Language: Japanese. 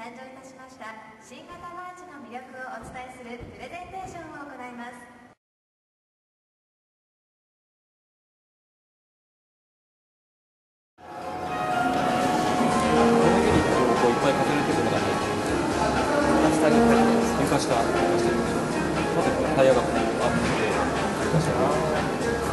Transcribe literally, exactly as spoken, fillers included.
誕生いたしました新型マーチの魅力をお伝えするプレゼンテーションを行います。床下、床下、タイヤがあって、床下。